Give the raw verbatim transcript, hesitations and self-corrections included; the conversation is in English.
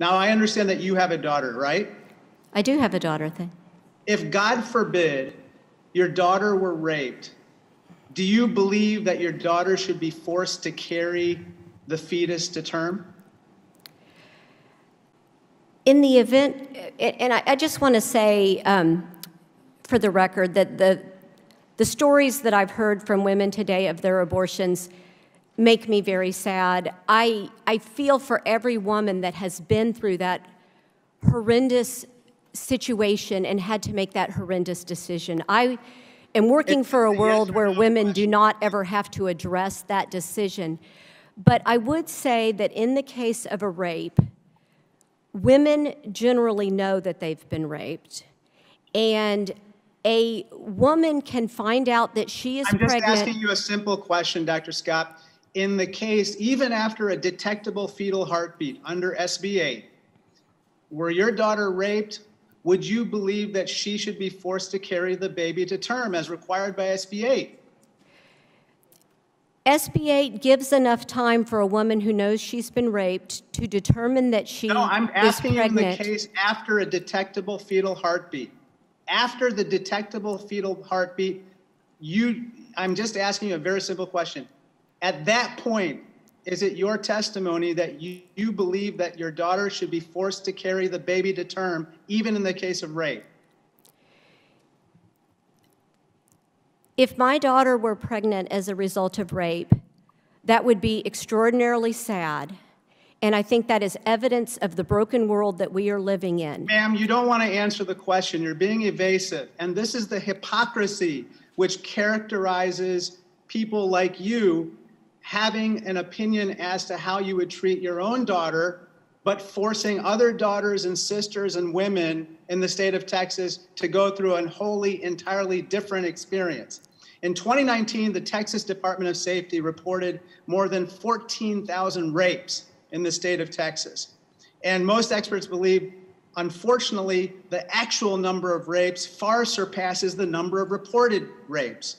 Now, I understand that you have a daughter, right? I do have a daughter. Thing. If, God forbid, your daughter were raped, do you believe that your daughter should be forced to carry the fetus to term? In the event, and I just want to say, um, for the record, that the, the stories that I've heard from women today of their abortions make me very sad. I, I feel for every woman that has been through that horrendous situation and had to make that horrendous decision. I am working for a world where women do not ever have to address that decision. But I would say that in the case of a rape, women generally know that they've been raped, and a woman can find out that she is pregnant. I'm just asking you a simple question, Doctor Scott. In the case, even after a detectable fetal heartbeat under S B eight, were your daughter raped, would you believe that she should be forced to carry the baby to term as required by S B eight? S B eight gives enough time for a woman who knows she's been raped to determine that she is pregnant. No, I'm asking in the case after a detectable fetal heartbeat. After the detectable fetal heartbeat, you, I'm just asking you a very simple question. At that point, is it your testimony that you, you believe that your daughter should be forced to carry the baby to term, even in the case of rape? If my daughter were pregnant as a result of rape, that would be extraordinarily sad. And I think that is evidence of the broken world that we are living in. Ma'am, you don't want to answer the question. You're being evasive. And this is the hypocrisy which characterizes people like you having an opinion as to how you would treat your own daughter, but forcing other daughters and sisters and women in the state of Texas to go through a wholly, entirely different experience. In twenty nineteen, the Texas Department of Safety reported more than fourteen thousand rapes in the state of Texas. And most experts believe, unfortunately, the actual number of rapes far surpasses the number of reported rapes.